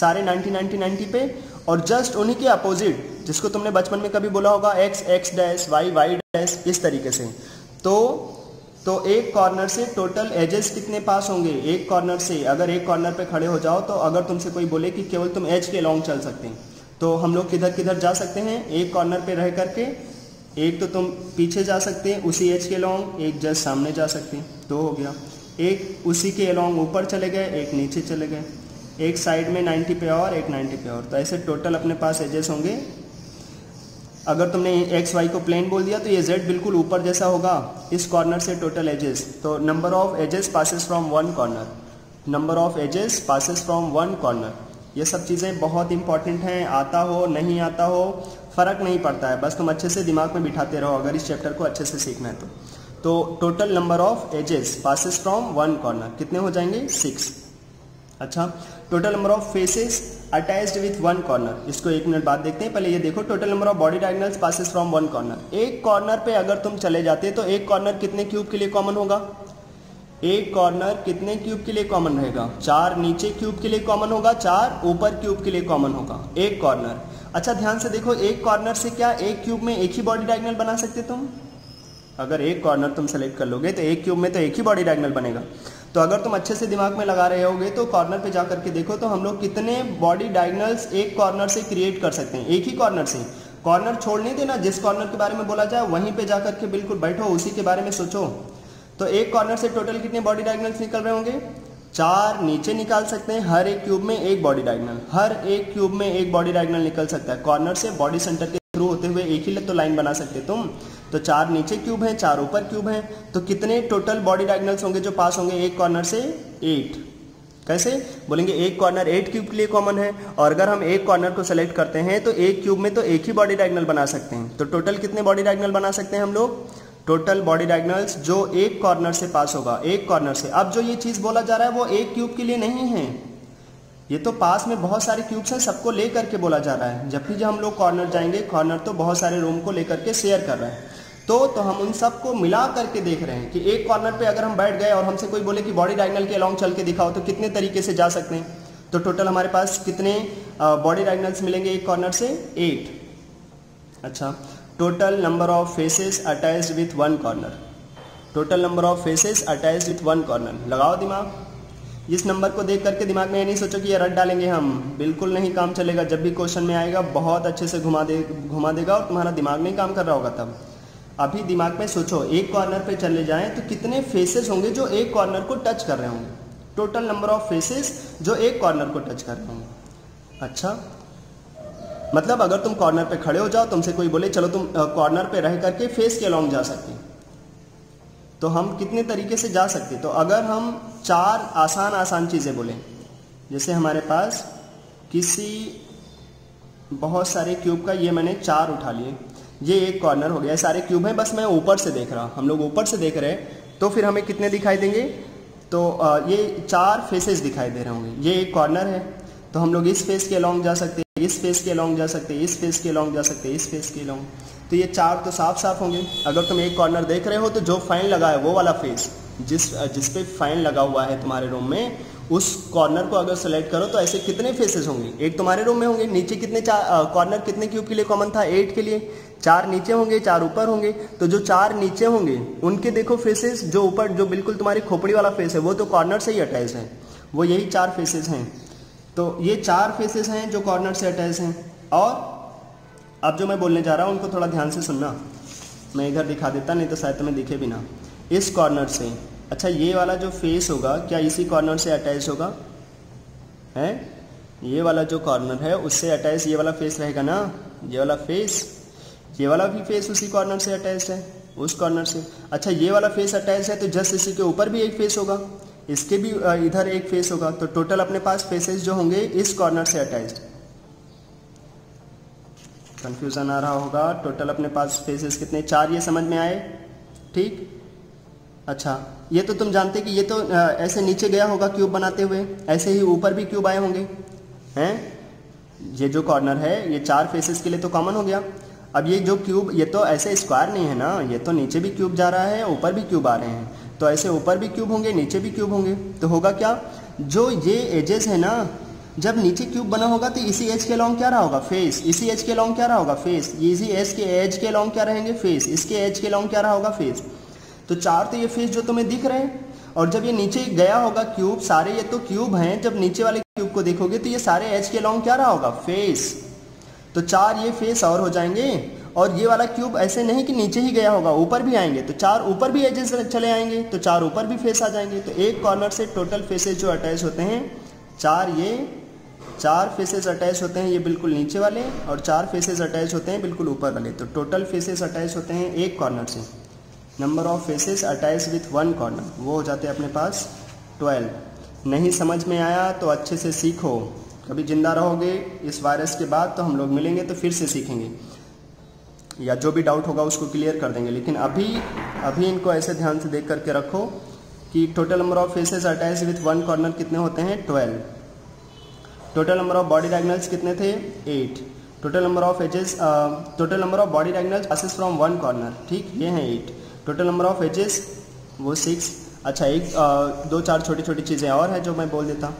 सारे नाइन्टी नाइन्टी नाइन्टी पे, और जस्ट उन्हीं के अपोजिट जिसको तुमने बचपन में कभी बोला होगा X X dash, Y Y dash, इस तरीके से। तो तो एक कॉर्नर से टोटल एजेस कितने पास होंगे एक कॉर्नर से। अगर एक कॉर्नर पे खड़े हो जाओ तो अगर तुमसे कोई बोले कि केवल तुम एज के लॉन्ग चल सकते हैं तो हम लोग किधर किधर जा सकते हैं एक कॉर्नर पे रह करके। एक तो तुम पीछे जा सकते हैं उसी एज के लॉन्ग, एक जस्ट सामने जा सकते हैं, दो हो गया। एक उसी के लॉन्ग ऊपर चले गए, एक नीचे चले गए, एक साइड में नाइन्टी पे और एक नाइन्टी पे और। तो ऐसे टोटल अपने पास एजेस होंगे। अगर तुमने एक्स वाई को प्लेन बोल दिया तो ये जेड बिल्कुल ऊपर जैसा होगा इस कॉर्नर से टोटल एजेस। तो number of edges passes from one corner, number of edges passes from one corner. ये सब चीज़ें बहुत इंपॉर्टेंट हैं, आता हो नहीं आता हो फ़र्क नहीं पड़ता है, बस तुम अच्छे से दिमाग में बिठाते रहो अगर इस चैप्टर को अच्छे से सीखना है तो। तो total number of edges passes from one corner कितने हो जाएंगे, सिक्स। अच्छा total number of faces attached with one corner, इसको एक मिनट बाद देखते हैं। पहले ये देखो total number of body diagonals passes from one corner. एक कॉर्नर पे अगर तुम चले जाते तो एक कॉर्नर कितने क्यूब के लिए कॉमन होगा, एक कॉर्नर कितने क्यूब के लिए कॉमन रहेगा, चार नीचे क्यूब के लिए कॉमन होगा, चार ऊपर क्यूब के लिए कॉमन होगा एक कॉर्नर। अच्छा ध्यान से देखो एक कॉर्नर से क्या एक क्यूब में एक ही बॉडी डायगोनल बना सकते तुम। अगर एक कॉर्नर तुम सेलेक्ट कर लोगे तो एक क्यूब में तो एक ही बॉडी डायगोनल बनेगा। तो अगर तुम अच्छे से दिमाग में लगा रहे होगे तो कॉर्नर पे जा करके देखो तो हम लोग कितने बॉडी डायगोनल्स एक कॉर्नर से क्रिएट कर सकते हैं एक ही कॉर्नर से। कॉर्नर छोड़ नहीं देना, जिस कॉर्नर के बारे में बोला जाए वहीं पे जा करके बिल्कुल बैठो, उसी के बारे में सोचो। तो एक कॉर्नर से टोटल कितने बॉडी डायगोनल्स निकल रहे होंगे, चार नीचे निकाल सकते हैं। हर एक क्यूब में एक बॉडी डायगोनल, हर एक क्यूब में एक बॉडी डायगोनल निकल सकता है। कॉर्नर से बॉडी सेंटर के थ्रू होते हुए एक ही तो लाइन बना सकते तुम। तो चार नीचे क्यूब हैं, चार ऊपर क्यूब हैं, तो कितने टोटल बॉडी डायगोनल्स होंगे जो पास होंगे एक कॉर्नर से, एट। कैसे बोलेंगे, एक कॉर्नर एट क्यूब के लिए कॉमन है और अगर हम एक कॉर्नर को सेलेक्ट करते हैं तो एक क्यूब में तो एक ही बॉडी डायगोनल बना सकते हैं। तो टोटल कितने बॉडी डायगोनल बना सकते हैं हम लोग, टोटल बॉडी डायगोनल्स जो एक कॉर्नर से पास होगा एक कॉर्नर से। अब जो ये चीज़ बोला जा रहा है वो एक क्यूब के लिए नहीं है, ये तो पास में बहुत सारे क्यूब्स हैं सबको ले करके बोला जा रहा है। जब भी जब हम लोग कॉर्नर जाएंगे, कॉर्नर तो बहुत सारे रूम को लेकर के शेयर कर रहे हैं, तो तो हम उन सबको मिला करके देख रहे हैं कि एक कॉर्नर पे अगर हम बैठ गए और हमसे कोई बोले कि बॉडी डायगोनल के अलॉन्ग चल के दिखाओ तो कितने तरीके से जा सकते हैं। तो टोटल हमारे पास कितने बॉडी डायगोनल्स मिलेंगे एक कॉर्नर से, एट। अच्छा total number of faces attach with one corner, total number of faces attach with one corner. लगाओ दिमाग, इस नंबर को देख करके दिमाग में ये नहीं सोचो कि ये रट डालेंगे हम, बिल्कुल नहीं काम चलेगा। जब भी क्वेश्चन में आएगा बहुत अच्छे से घुमा दे घुमा देगा और तुम्हारा दिमाग नहीं काम कर रहा होगा तब। अभी दिमाग में सोचो एक कॉर्नर पे चले जाएं तो कितने फेसेस होंगे जो एक कॉर्नर को टच कर रहे होंगे, टोटल नंबर ऑफ फेसेस जो एक कॉर्नर को टच कर रहे होंगे। अच्छा मतलब अगर तुम कॉर्नर पर खड़े हो जाओ, तुमसे कोई बोले चलो तुम कॉर्नर पर रह करके फेस के अलॉन्ग जा सकते, तो हम कितने तरीके से जा सकते। तो अगर हम चार आसान आसान चीज़ें बोलें, जैसे हमारे पास किसी बहुत सारे क्यूब का ये मैंने चार उठा लिए, ये एक कॉर्नर हो गया, सारे क्यूब हैं बस मैं ऊपर से देख रहा, हम लोग ऊपर से देख रहे हैं तो फिर हमें कितने दिखाई देंगे, तो ये चार फेसेस दिखाई दे रहे होंगे। ये एक कॉर्नर है तो हम लोग इस फेस के अलॉन्ग जा सकते, इस फेस के अलॉन्ग जा सकते, इस फेस के अलॉन्ग जा सकते, इस फेस के अलॉन्ग। तो ये चार तो साफ साफ होंगे। अगर तुम एक कॉर्नर देख रहे हो तो जो फाइन लगा है वो वाला फेस, जिस जिस पे फाइन लगा हुआ है तुम्हारे रूम में, उस कॉर्नर को अगर सेलेक्ट करो तो ऐसे कितने फेसेस होंगे, एक तुम्हारे रूम में होंगे। नीचे कितने, कॉर्नर कितने क्यूब के लिए कॉमन था, एट के लिए, चार नीचे होंगे, चार ऊपर होंगे। तो जो चार नीचे होंगे उनके देखो फेसेस, जो ऊपर जो बिल्कुल तुम्हारी खोपड़ी वाला फेस है वो तो कॉर्नर से ही अटैच है, वो यही चार फेसेस हैं। तो ये चार फेसेस हैं जो कॉर्नर से अटैच हैं। और अब जो मैं बोलने जा रहा हूँ उनको थोड़ा ध्यान से सुनना, मैं इधर दिखा देता नहीं तो शायद तुम्हें दिखे भी ना। इस कॉर्नर से, अच्छा ये वाला जो फेस होगा क्या इसी कॉर्नर से अटैच होगा? है ये वाला जो कॉर्नर है उससे अटैच ये वाला फेस रहेगा ना, ये वाला फेस, ये वाला भी फेस उसी कॉर्नर से अटैच है, उस कॉर्नर से। अच्छा ये वाला फेस अटैच है तो जस्ट इसी के ऊपर भी एक फेस होगा, इसके भी इधर एक फेस होगा। तो टोटल अपने पास फेसेस जो होंगे इस कॉर्नर से अटैच, कंफ्यूजन आ रहा होगा। टोटल अपने पास फेसेस कितने? चार, ये समझ में आए? ठीक। अच्छा ये तो तुम जानते कि ये तो ऐसे नीचे गया होगा क्यूब बनाते हुए, ऐसे ही ऊपर भी क्यूब आए होंगे हैं। ये जो कॉर्नर है ये चार फेसेस के लिए तो कॉमन हो गया। अब ये जो क्यूब, ये तो ऐसे स्क्वायर नहीं है ना, ये तो नीचे भी क्यूब जा रहा है ऊपर भी क्यूब आ रहे हैं। तो ऐसे ऊपर भी क्यूब होंगे नीचे भी क्यूब होंगे। तो होगा क्या, जो ये एजेस है ना, जब नीचे क्यूब बना होगा तो इसी एज के लॉन्ग क्या रहा होगा? फेस। इसी एज के लॉन्ग क्या रहा होगा? फेस। इसी एज के एज के लॉन्ग क्या रहेंगे? फेस। इसके एज के लॉन्ग क्या रहा होगा? फेस। तो चार तो ये फेस जो तुम्हें दिख रहे हैं, और जब ये नीचे गया होगा क्यूब, सारे ये तो क्यूब हैं, जब नीचे वाले क्यूब को देखोगे तो ये सारे एज के लॉन्ग क्या रहा होगा? फेस। तो चार ये फेस और हो जाएंगे, और ये वाला क्यूब ऐसे नहीं कि नीचे ही गया होगा, ऊपर भी आएंगे। तो चार ऊपर भी एजेस चले आएंगे, तो चार ऊपर भी फेस आ जाएंगे। तो एक कॉर्नर से टोटल फेसेस जो अटैच होते हैं चार, ये चार फेसेस अटैच होते हैं ये बिल्कुल नीचे वाले, और चार फेसेस अटैच होते हैं बिल्कुल ऊपर वाले। तो टोटल फेसेस अटैच होते हैं एक कॉर्नर से। Number of faces attach with one corner वो हो जाते हैं अपने पास ट्वेल्व। नहीं समझ में आया तो अच्छे से सीखो, कभी जिंदा रहोगे इस वायरस के बाद तो हम लोग मिलेंगे तो फिर से सीखेंगे, या जो भी डाउट होगा उसको क्लियर कर देंगे। लेकिन अभी अभी इनको ऐसे ध्यान से देख करके रखो कि total number of faces attach with one corner कितने होते हैं? Twelve. Total number of body diagonals कितने थे? Eight. Total number of edges, total number of body diagonals passes from one corner, ठीक, ये हैं eight. Total number of edges वो six. अच्छा एक आ, दो चार छोटी छोटी चीज़ें और हैं जो मैं बोल देता।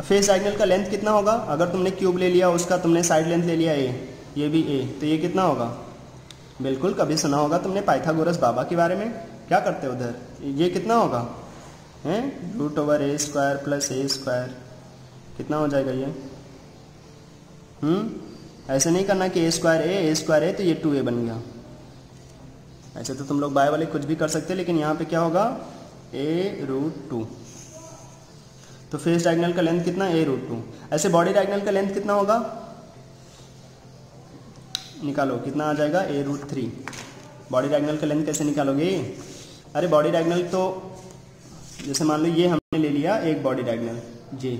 फेस डायगनल का लेंथ कितना होगा? अगर तुमने क्यूब ले लिया, उसका तुमने साइड लेंथ ले लिया ए, ये भी ए, तो ये कितना होगा? बिल्कुल, कभी सुना होगा तुमने पाइथागोरस बाबा के बारे में, क्या करते हो उधर? ये कितना होगा? हैं, root over a square plus a square, कितना हो जाएगा ये? हम्म, ऐसे नहीं करना कि ए स्क्वायर ए ए स्क्वायर ए तो ये टू ए बन गया। ऐसे तो तुम लोग बाय वाले कुछ भी कर सकते, लेकिन यहाँ पे क्या होगा? A root two. तो फेस डायगनल का लेंथ कितना? A root two. ऐसे बॉडी डायगनल का लेंथ कितना होगा? निकालो, कितना आ जाएगा? A root three. Body diagonal का लेंथ कैसे निकालोगे? अरे बॉडी डायगनल तो जैसे मान लो ये हमने ले लिया एक बॉडी डायगनल जी,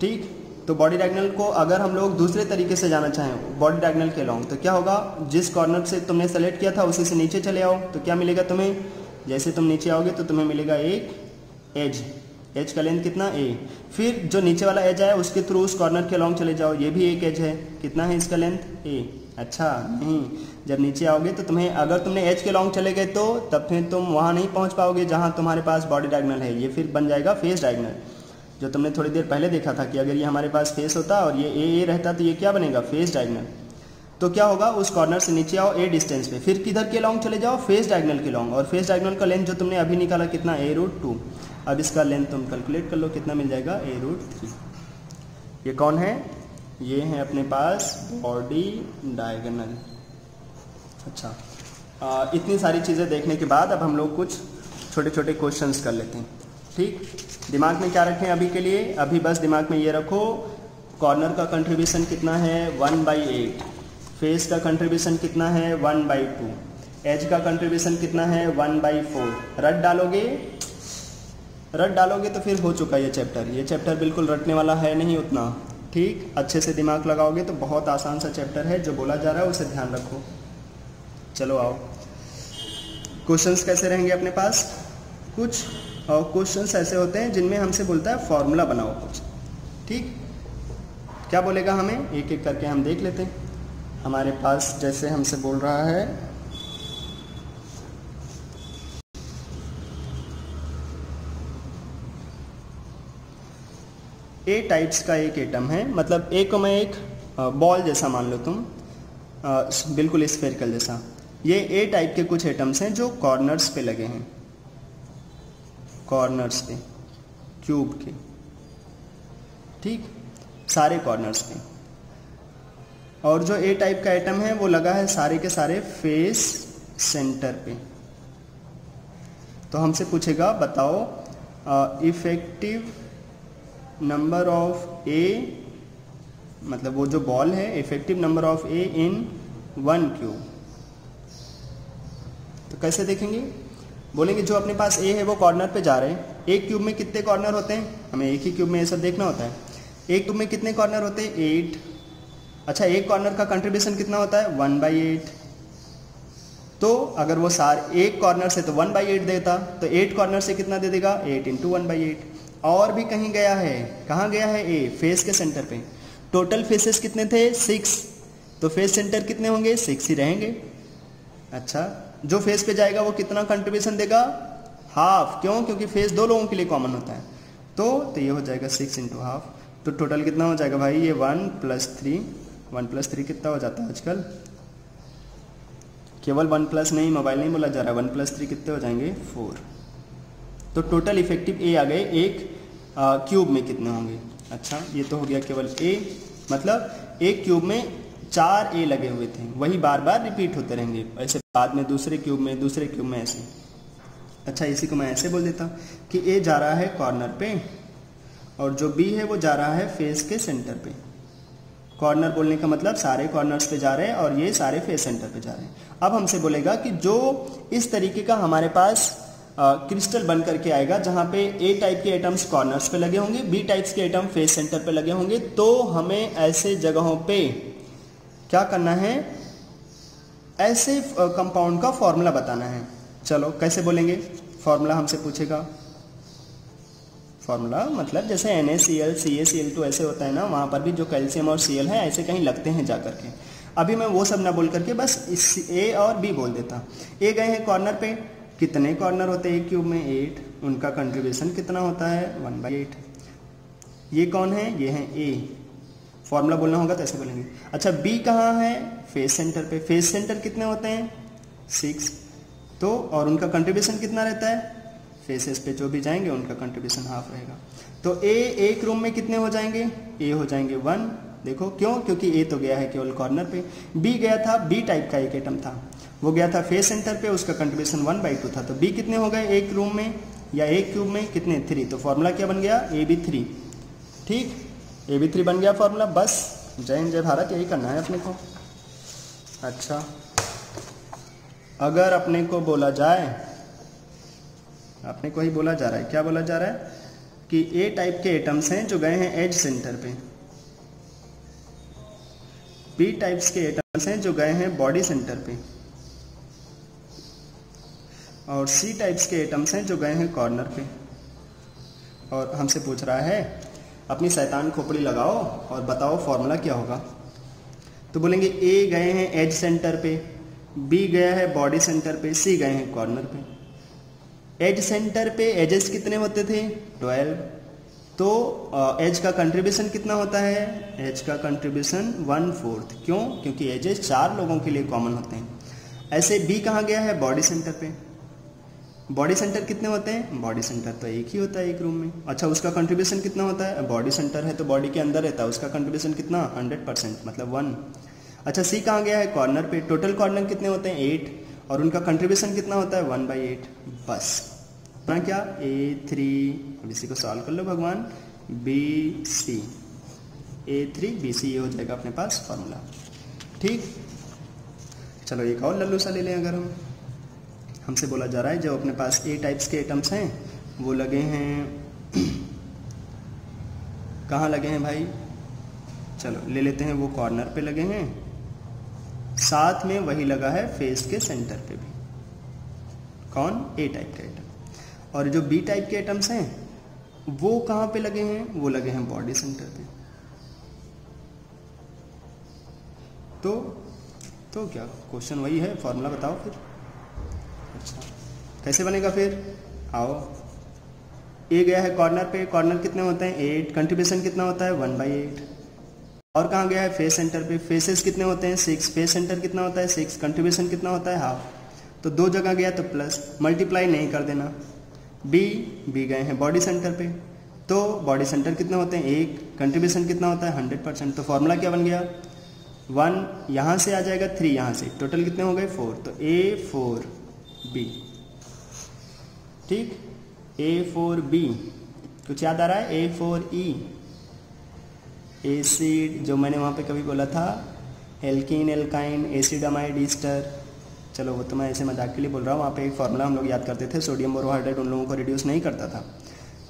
ठीक। तो बॉडी डायगनल को अगर हम लोग दूसरे तरीके से जाना चाहें बॉडी डायगनल के लॉन्ग, तो क्या होगा? जिस कॉर्नर से तुमने सेलेक्ट किया था उसी से नीचे चले आओ, तो क्या मिलेगा तुम्हें? जैसे तुम नीचे आओगे तो तुम्हें मिलेगा एक एज, एज का लेंथ कितना? ए। फिर जो नीचे वाला एज आया उसके थ्रू उस कॉर्नर के लॉन्ग चले जाओ, ये भी एक एज है, कितना है इसका लेंथ? ए। अच्छा नहीं, जब नीचे आओगे तो तुम्हें, अगर तुमने एज के लॉन्ग चले गए तो तब फिर तुम वहाँ नहीं पहुँच पाओगे जहाँ तुम्हारे पास बॉडी डायगनल है, ये फिर बन जाएगा फेस डायगनल। जो तुमने थोड़ी देर पहले देखा था कि अगर ये हमारे पास फेस होता और ये ए ए रहता तो ये क्या बनेगा? Face diagonal. तो क्या होगा? उस कॉर्नर से नीचे आओ ए डिस्टेंस पे, फिर किधर के लॉन्ग चले जाओ? फेस डायगनल के लॉन्ग। और फेस डायगनल का लेंथ जो तुमने अभी निकाला कितना? A root two. अब इसका लेंथ तुम कैलकुलेट कर लो, कितना मिल जाएगा? A root three. ये कौन है? ये है अपने पास बॉडी डायगनल। अच्छा, आ, इतनी सारी चीज़ें देखने के बाद अब हम लोग कुछ छोटे छोटे क्वेश्चंस कर लेते हैं, ठीक। दिमाग में क्या रखें अभी के लिए? अभी बस दिमाग में ये रखो, कॉर्नर का कंट्रीब्यूशन कितना है? One by eight. फेस का कंट्रीब्यूशन कितना है? One by two. एज का कंट्रीब्यूशन कितना है? One by four. रट डालोगे, रट डालोगे तो फिर हो चुका ये चैप्टर। ये चैप्टर बिल्कुल रटने वाला है नहीं उतना, ठीक। अच्छे से दिमाग लगाओगे तो बहुत आसान सा चैप्टर है, जो बोला जा रहा है उसे ध्यान रखो। चलो आओ, क्वेश्चंस कैसे रहेंगे अपने पास? कुछ और क्वेश्चंस ऐसे होते हैं जिनमें हमसे बोलता है फॉर्मूला बनाओ कुछ, ठीक। क्या बोलेगा हमें? एक एक करके हम देख लेते हैं। हमारे पास जैसे हमसे बोल रहा है, ए टाइप्स का एक एटम है, मतलब ए को मैं एक बॉल जैसा मान लो तुम, बिल्कुल स्फेरिकल जैसा। ये ए टाइप के कुछ एटम्स हैं जो कॉर्नर्स पे लगे हैं, कॉर्नर्स पे क्यूब के, ठीक, सारे कॉर्नर्स पे। और जो ए टाइप का एटम है वो लगा है सारे के सारे फेस सेंटर पे। तो हमसे पूछेगा बताओ इफेक्टिव नंबर ऑफ ए, मतलब वो जो बॉल है, effective number of A in one cube. तो कैसे देखेंगे, बोलेंगे जो अपने पास ए है वो कॉर्नर पे जा रहे हैं, एक क्यूब में कितने कॉर्नर होते हैं, हमें एक ही क्यूब में ये सब देखना होता है, एक क्यूब में कितने कॉर्नर होते हैं, एट। अच्छा, एक कॉर्नर का कंट्रीब्यूशन कितना होता है, वन बाई एट। तो अगर वो सार एक कॉर्नर से तो वन बाई एट देता, तो एट कॉर्नर से कितना दे देगा, eight into one by eight. और भी कहीं गया है, कहाँ गया है, ए फेस के सेंटर पे। टोटल फेसेस कितने थे, सिक्स, तो फेस सेंटर कितने होंगे, सिक्स ही रहेंगे। अच्छा, जो फेस पे जाएगा वो कितना कंट्रीब्यूशन देगा, हाफ, क्यों, क्योंकि फेस दो लोगों के लिए कॉमन होता है। तो तो ये हो जाएगा सिक्स इंटू हाफ, तो टोटल कितना हो जाएगा भाई, ये one plus three, one plus three कितना हो जाता है आजकल, केवल वन प्लस नहीं, मोबाइल नहीं बोला जा रहा है, वन प्लस थ्री कितने हो जाएंगे, फोर। तो टोटल इफेक्टिव ए आ गए एक क्यूब में कितने होंगे। अच्छा, ये तो हो गया केवल ए, मतलब एक क्यूब में चार ए लगे हुए थे, वही बार बार रिपीट होते रहेंगे, ऐसे बाद में दूसरे क्यूब में, दूसरे क्यूब में, ऐसे। अच्छा, इसी को मैं ऐसे बोल देता कि ए जा रहा है कॉर्नर पे और जो बी है वो जा रहा है फेस के सेंटर पे। कॉर्नर बोलने का मतलब सारे कॉर्नर्स पे जा रहे हैं और ये सारे फेस सेंटर पे जा रहे हैं। अब हमसे बोलेगा कि जो इस तरीके का हमारे पास क्रिस्टल बन करके आएगा जहाँ पे ए टाइप के एटम्स कॉर्नर्स पे लगे होंगे, बी टाइप्स के एटम फेस सेंटर पे लगे होंगे, तो हमें ऐसे जगहों पे क्या करना है, ऐसे कंपाउंड का फॉर्मूला बताना है। चलो कैसे बोलेंगे, फॉर्मूला हमसे पूछेगा, फॉर्मूला मतलब जैसे N A C L, C A C L two ऐसे होता है ना, वहाँ पर भी जो कैल्शियम और सी एल है ऐसे कहीं लगते हैं जा करके। अभी मैं वो सब ना बोल करके बस इस ए और बी बोल देता। ए गए हैं कॉर्नर पे, कितने कॉर्नर होते हैं एक क्यूब में, एट, उनका कंट्रीब्यूशन कितना होता है, वन बाई एट। ये कौन है, ये है ए, फॉर्मूला बोलना होगा तो ऐसे बोलेंगे। अच्छा, बी कहाँ है, फेस सेंटर पे, फेस सेंटर कितने होते हैं, सिक्स, तो और उनका कंट्रीब्यूशन कितना रहता है, फेसेस पे जो भी जाएंगे उनका कंट्रीब्यूशन हाफ रहेगा। तो ए एक रूम में कितने हो जाएंगे, ए हो जाएंगे वन, देखो क्यों, क्योंकि ए तो गया है केवल कॉर्नर पे, बी गया था, बी टाइप का एक एटम था, वो गया था फेस सेंटर पे, उसका कंट्रीब्यूशन वन बाई टू था। तो बी कितने हो गए एक रूम में या एक क्यूब में, कितने, थ्री। तो फॉर्मूला क्या बन गया, ए बी थ्री, ठीक, ए बी थ्री बन गया फॉर्मूला। बस, जय हिंद जय भारत, यही करना है अपने को। अच्छा, अगर अपने को बोला जाए, अपने को ही बोला जा रहा है, क्या बोला जा रहा है कि ए टाइप के एटम्स हैं जो गए हैं एज सेंटर पे, बी टाइप्स के एटम्स हैं जो गए हैं बॉडी सेंटर पे, और सी टाइप्स के एटम्स हैं जो गए हैं कॉर्नर पे। और हमसे पूछ रहा है अपनी शैतान खोपड़ी लगाओ और बताओ फॉर्मूला क्या होगा। तो बोलेंगे ए गए हैं एज सेंटर पे, बी गया है बॉडी सेंटर पे, सी गए हैं कॉर्नर पे। एज सेंटर पे एजेस कितने होते थे, ट्वेल्व, तो एज का कंट्रीब्यूशन कितना होता है, एज का कंट्रीब्यूशन वन फोर्थ, क्यों, क्योंकि एजेस चार लोगों के लिए कॉमन होते हैं। ऐसे बी कहाँ गया है, बॉडी सेंटर पे, बॉडी सेंटर कितने होते हैं, बॉडी सेंटर तो एक ही होता है एक रूम में। अच्छा, उसका कंट्रीब्यूशन कितना होता है, बॉडी सेंटर है तो बॉडी के अंदर रहता है, उसका कंट्रीब्यूशन कितना, हंड्रेड परसेंट, मतलब वन। अच्छा, सी कहाँ गया है, कॉर्नर पे, टोटल कॉर्नर कितने होते हैं, एट, और उनका कंट्रीब्यूशन कितना होता है, वन बाई एट। बस ना क्या, ए थ्री, अब इसी को सॉल्व कर लो भगवान, B C, A three B C, ये हो जाएगा अपने पास फॉर्मूला, ठीक। चलो एक और लल्लू सा ले लें। अगर हम हमसे बोला जा रहा है जो अपने पास ए टाइप्स के एटम्स हैं वो लगे हैं कहाँ लगे हैं भाई, चलो ले लेते हैं, वो कॉर्नर पे लगे हैं, साथ में वही लगा है फेस के सेंटर पे भी, कौन, ए टाइप के एटम। और जो बी टाइप के एटम्स हैं वो कहाँ पे लगे हैं, वो लगे हैं बॉडी सेंटर पे। तो तो क्या क्वेश्चन वही है, फॉर्मूला बताओ फिर। अच्छा, कैसे बनेगा फिर, आओ, ए गया है कॉर्नर पे, कॉर्नर कितने होते हैं, एट, कंट्रीब्यूशन कितना होता है, वन बाई एट। और कहाँ गया है फेस सेंटर पे। फेसेस कितने होते हैं सिक्स, फेस सेंटर कितना होता है सिक्स, कंट्रीब्यूशन कितना होता है हाफ। तो दो जगह गया तो प्लस, मल्टीप्लाई नहीं कर देना। बी बी गए हैं बॉडी सेंटर पे, तो बॉडी सेंटर कितने होते हैं एक, कंट्रीब्यूशन कितना होता है हंड्रेड परसेंट। तो फॉर्मूला क्या बन गया वन, यहाँ से आ जाएगा थ्री, यहाँ से टोटल कितने हो गए फोर। तो ए फोर बी, ठीक ए फोर बी। कुछ याद आ रहा है? ए फोर ई, एसिड जो मैंने वहाँ पे कभी बोला था, alkene alkyne acid amide ester. चलो वो तो मैं ऐसे मजाक के लिए बोल रहा हूँ, वहाँ पे एक फार्मूला हम लोग याद करते थे, सोडियम बोरोहाइड्रेट उन लोगों को रिड्यूस नहीं करता था,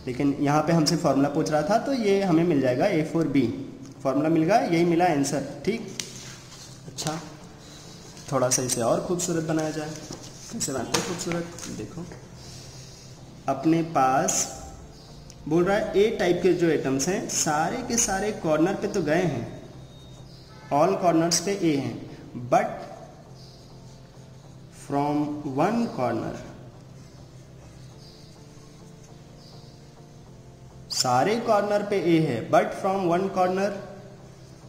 लेकिन यहाँ पे हमसे फार्मूला पूछ रहा था तो ये हमें मिल जाएगा ए फोर बी, फार्मूला मिल गया, यही मिला आंसर। ठीक, अच्छा थोड़ा सा इसे और खूबसूरत बनाया जाए। कैसे बनाते हैं खूबसूरत, देखो अपने पास बोल रहा है ए टाइप के जो एटम्स हैं सारे के सारे कॉर्नर पे तो गए हैं, ऑल कॉर्नर्स पे ए हैं, बट फ्रॉम वन कॉर्नर, सारे कॉर्नर पे ए है but from one corner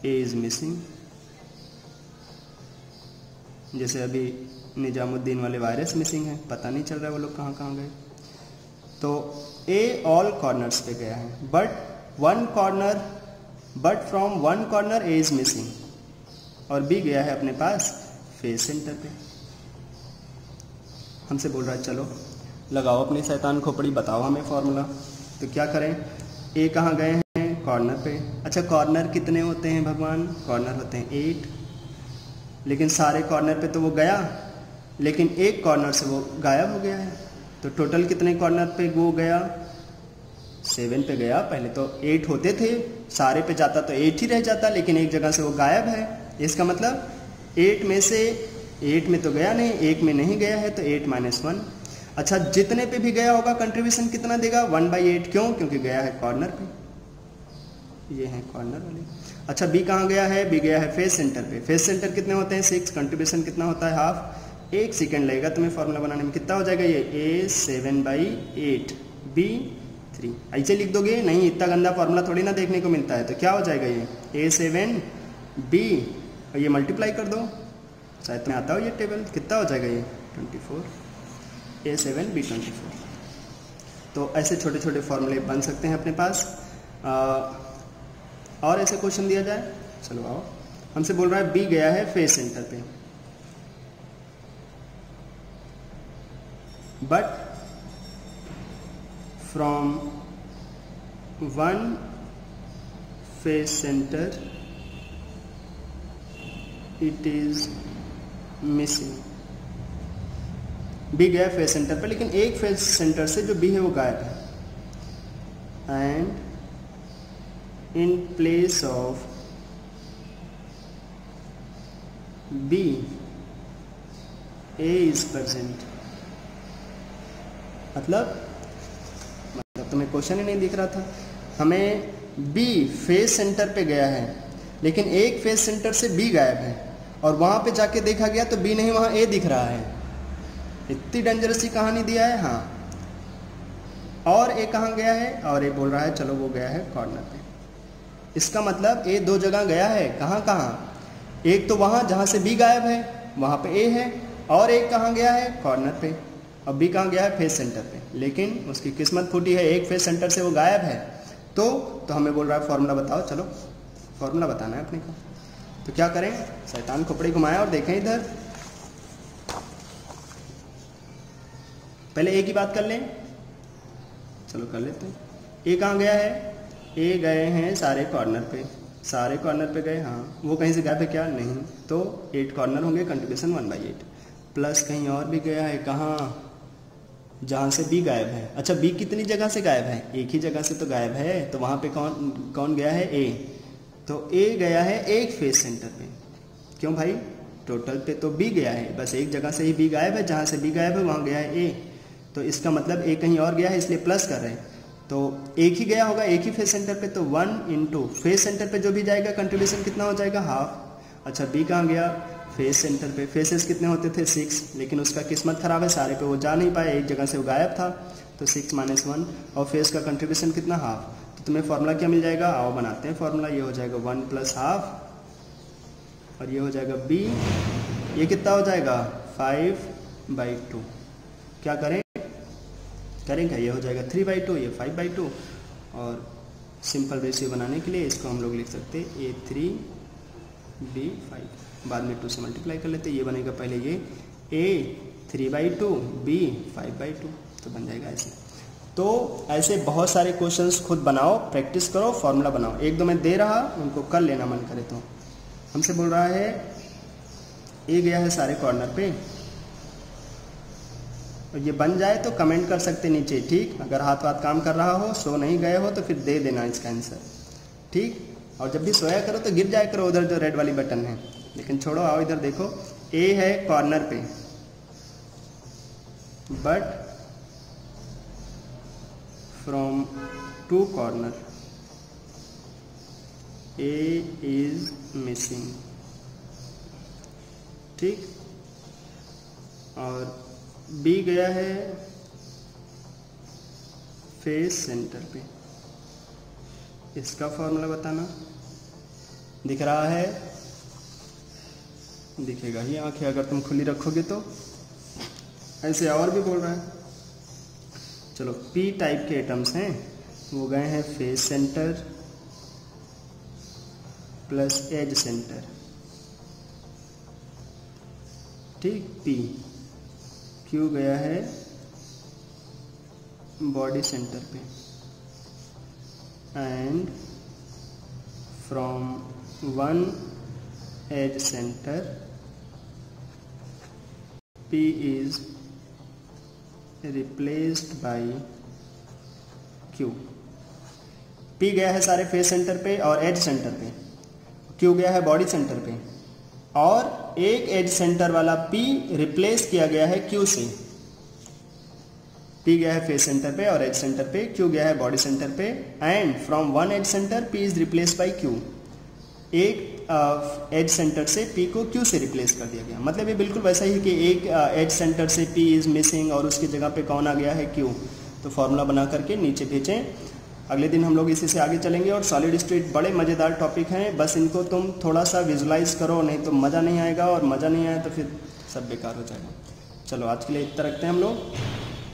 A is missing. जैसे अभी निजामुद्दीन वाले वायरस मिसिंग है, पता नहीं चल रहा है वो लोग कहाँ कहाँ गए। तो ए ऑल कॉर्नर्स पे गया है but one corner, but from one corner A is missing, और बी गया है अपने पास फेस सेंटर पे। हमसे बोल रहा है चलो लगाओ अपनी शैतान खोपड़ी, बताओ हमें फॉर्मूला। तो क्या करें, ए कहाँ गए हैं कॉर्नर पे। अच्छा कॉर्नर कितने होते हैं भगवान, कॉर्नर होते हैं एट, लेकिन सारे कॉर्नर पे तो वो गया, लेकिन एक कॉर्नर से वो गायब हो गया है। तो टोटल कितने कॉर्नर पे वो गया, सेवन पे गया। पहले तो एट होते थे, सारे पे जाता तो एट ही रह जाता, लेकिन एक जगह से वो गायब है। इसका मतलब एट में से, एट में तो गया नहीं, एक में नहीं गया है, तो एट माइनस वन। अच्छा जितने पे भी गया होगा कंट्रीब्यूशन कितना देगा वन बाई एट, क्यों, क्योंकि गया है कॉर्नर पे। ये है कॉर्नर वाले। अच्छा बी कहाँ गया है, बी गया है फेस सेंटर पे। फेस सेंटर कितने होते हैं सिक्स, कंट्रीब्यूशन कितना होता है हाफ। एक सेकेंड लगेगा तुम्हें फॉर्मूला बनाने में, कितना हो जाएगा ये A seven by eight B three. ऐसे लिख दोगे नहीं, इतना गंदा फॉर्मूला थोड़ी ना देखने को मिलता है। तो क्या हो जाएगा ये ए सेवन बी, और ये मल्टीप्लाई कर दो, शायद तुम्हें आता हो ये टेबल। कितना हो जाएगा ये twenty four A seven B twenty four. तो ऐसे छोटे छोटे फार्मूले बन सकते हैं अपने पास। आ, और ऐसे क्वेश्चन दिया जाए। चलो आओ, हमसे बोल रहा है बी गया है फेस सेंटर पे but from one face centre it is missing. B गया फेस सेंटर पर लेकिन एक फेस सेंटर से जो बी है वो गायब है। And in place of B A is present. मतलब मतलब तुम्हें क्वेश्चन ही नहीं दिख रहा था। हमें बी फेस सेंटर पे गया है लेकिन एक फेस सेंटर से बी गायब है, और वहाँ पे जाके देखा गया तो बी नहीं, वहाँ ए दिख रहा है। इतनी डेंजरस सी कहानी दिया है। हाँ, और ए कहाँ गया है, और ए बोल रहा है चलो वो गया है कॉर्नर पे। इसका मतलब ए दो जगह गया है। कहाँ कहाँ, एक तो वहाँ जहाँ से बी गायब है वहाँ पे ए है, और एक कहाँ गया है कॉर्नर पे, अब बी कहाँ गया है फेस सेंटर पे। लेकिन उसकी किस्मत फूटी है, एक फेस सेंटर से वो गायब है। तो तो हमें बोल रहा है फार्मूला बताओ, चलो फार्मूला बताना है अपने को। तो क्या करें, शैतान खोपड़ी घुमाया और देखें इधर। पहले ए की बात कर लें, चलो कर लेते हैं। ए कहाँ गया है, ए गए हैं सारे कॉर्नर पे, सारे कॉर्नर पे गए। हाँ, वो कहीं से गायब है क्या, नहीं, तो एट कॉर्नर होंगे, contribution one by eight. Plus कहीं और भी गया है, कहाँ, जहाँ से बी गायब है। अच्छा बी कितनी जगह से गायब है, एक ही जगह से तो गायब है, तो वहाँ पे कौन कौन गया है, ए। तो ए गया है एक फेस सेंटर पे, क्यों भाई, टोटल पे तो बी गया है, बस एक जगह से ही बी गायब है, जहाँ से बी गायब है वहाँ गया है ए। तो इसका मतलब ए कहीं और गया है, इसलिए प्लस कर रहे हैं। तो एक ही गया होगा, एक ही फेस सेंटर पे, तो वन इंटू फेस सेंटर पे जो भी जाएगा कंट्रीब्यूशन कितना हो जाएगा हाफ। अच्छा बी कहाँ गया, फेस सेंटर पे। फेसेस कितने होते थे सिक्स, लेकिन उसका किस्मत खराब है, सारे पे वो जा नहीं पाया, एक जगह से वो गायब था, तो सिक्स माइनस वन, और फेस का कंट्रीब्यूशन कितना हाफ। तो तो तुम्हें फॉर्मूला क्या मिल जाएगा, आओ बनाते हैं फॉर्मूला। ये हो जाएगा वन प्लस हाफ और ये हो जाएगा b, ये कितना हो जाएगा फाइव बाई टू। क्या करें करें क्या, ये हो जाएगा थ्री बाई टू, ये फाइव बाई टू। और सिंपल रेशियो बनाने के लिए इसको हम लोग लिख सकते हैं ए थ्री बी फाइव, बाद में टू से मल्टीप्लाई कर लेते हैं। ये बनेगा पहले ये A three by two B five by two, तो बन जाएगा ऐसे। तो ऐसे बहुत सारे क्वेश्चंस खुद बनाओ, प्रैक्टिस करो, फॉर्मूला बनाओ। एक दो मैं दे रहा, उनको कर लेना मन करे तो। हमसे बोल रहा है ये गया है सारे कॉर्नर पे, और ये बन जाए तो कमेंट कर सकते नीचे, ठीक। अगर हाथ वाथ काम कर रहा हो, सो नहीं गए हो तो फिर दे देना इसका आंसर, ठीक। और जब भी सोया करो तो गिर जाया करो उधर जो रेड वाली बटन है, लेकिन छोड़ो। आओ इधर देखो, ए है कॉर्नर पे but from two corner A is missing, ठीक। और बी गया है फेस सेंटर पे, इसका फॉर्मूला बताना। दिख रहा है, दिखेगा ही, आंखें अगर तुम खुली रखोगे तो। ऐसे और भी बोल रहा है, चलो पी टाइप के एटम्स हैं, वो गए हैं face centre plus edge centre, ठीक। पी क्यू गया है बॉडी सेंटर पे and from one edge centre P is replaced by Q। P गया है सारे फेस सेंटर पे और एज सेंटर पे, Q गया है बॉडी सेंटर पे, और एक एज सेंटर वाला P रिप्लेस किया गया है Q से। P गया है फेस सेंटर पे और एज सेंटर पे, Q गया है बॉडी सेंटर पे and from one edge centre P is replace by Q। एक एज uh, सेंटर से P को Q से रिप्लेस कर दिया गया, मतलब ये बिल्कुल वैसा ही कि एक एज uh, सेंटर से P इज मिसिंग और उसकी जगह पे कौन आ गया है Q। तो फॉर्मूला बना करके नीचे भेजें। अगले दिन हम लोग इसी से आगे चलेंगे। और सॉलिड स्टेट बड़े मज़ेदार टॉपिक हैं, बस इनको तुम थोड़ा सा विजुलाइज करो, नहीं तो मज़ा नहीं आएगा, और मज़ा नहीं आया तो फिर सब बेकार हो जाएगा। चलो आज के लिए इतना रखते हैं हम लोग,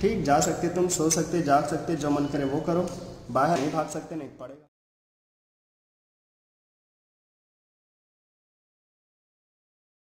ठीक। जा सकते तुम, सो सकते, जाग सकते, जो मन करे वो करो, बाहर नहीं भाग सकते, नहीं पड़ेगा।